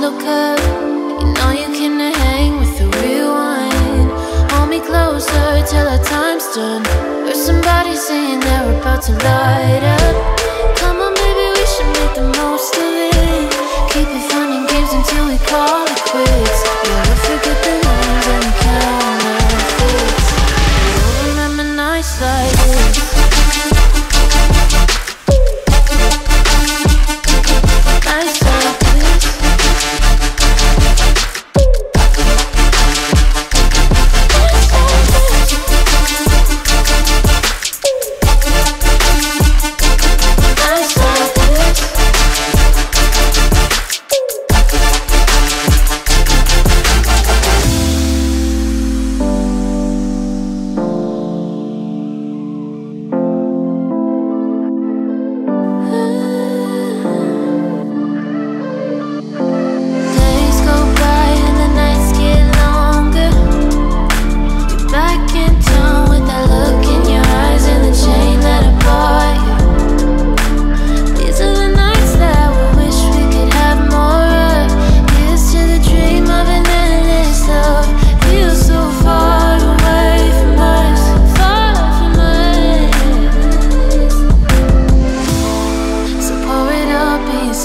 look up, you know you can hang with the rewind. Hold me closer till our time's done. Heard somebody saying that we're about to light up. Come on baby, we should make the most of it. Keep it fun and games until we call it quits. Never forget the lines and the counterfeits. You don't remember nights like this.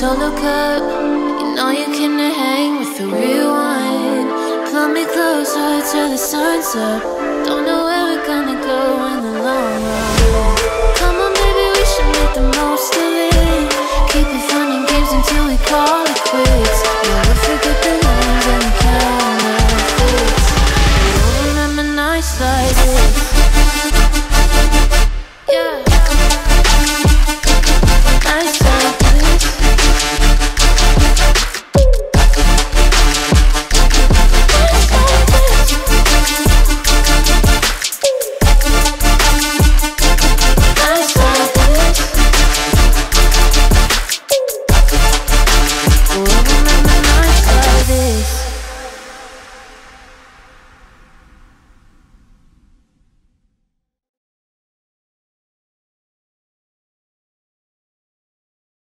So look up, you know you can hang with the rewind. Pull me closer till the sun's up. Don't know where we're gonna go in the long run. Come on baby, we should make the most of it. Keep it fun and games until we call it quits.